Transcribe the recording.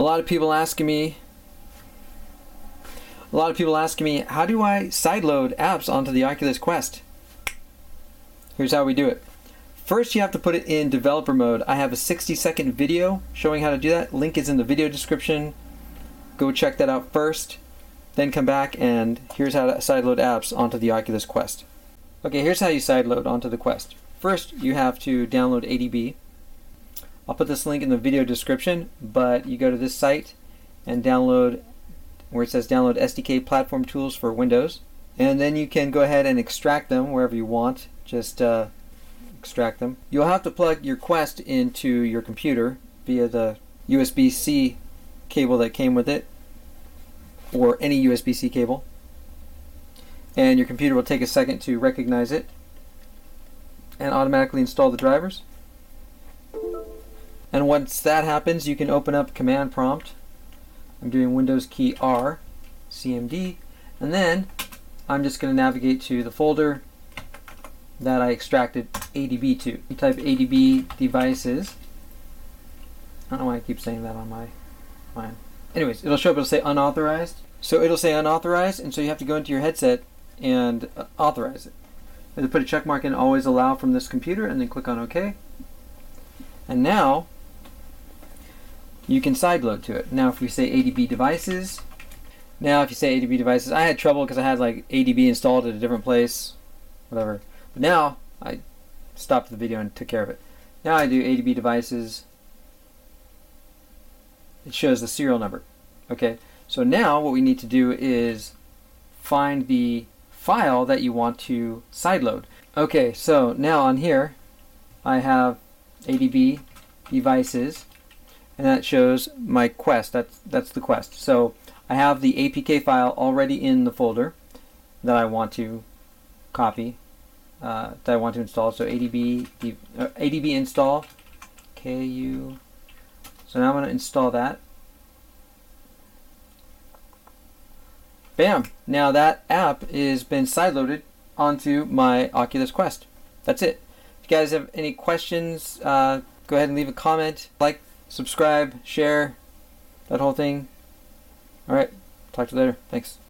A lot of people asking me, how do I sideload apps onto the Oculus Quest? Here's how we do it. First, you have to put it in developer mode. I have a 60-second video showing how to do that. Link is in the video description. Go check that out first. Then come back and here's how to sideload apps onto the Oculus Quest. Okay, here's how you sideload onto the Quest. First, you have to download ADB. I'll put this link in the video description, but you go to this site and download where it says download SDK platform tools for Windows, and then you can go ahead and extract them wherever you want. Just extract them. You'll have to plug your Quest into your computer via the USB-C cable that came with it, or any USB-C cable, and your computer will take a second to recognize it and automatically install the drivers. And once that happens, you can open up Command Prompt. I'm doing Windows key R, CMD, and then I'm just going to navigate to the folder that I extracted ADB to. You type ADB devices. I don't know why I keep saying that on my mind. Anyways, it'll show up, it'll say unauthorized. So it'll say unauthorized, and so you have to go into your headset and authorize it. You have to put a check mark in always allow from this computer, and then click on OK. And now you can sideload to it. Now if we say ADB devices, I had trouble because I had like ADB installed at a different place, whatever. But now I stopped the video and took care of it. Now I do ADB devices. It shows the serial number. Okay, so now what we need to do is find the file that you want to sideload. Okay, so now on here I have ADB devices, and that shows my Quest. That's the Quest. So I have the APK file already in the folder that I want to copy, that I want to install. So ADB install KU. So now I'm going to install that. Bam! Now that app has been sideloaded onto my Oculus Quest. That's it. If you guys have any questions, go ahead and leave a comment. Like, subscribe, share, that whole thing. All right. Talk to you later. Thanks.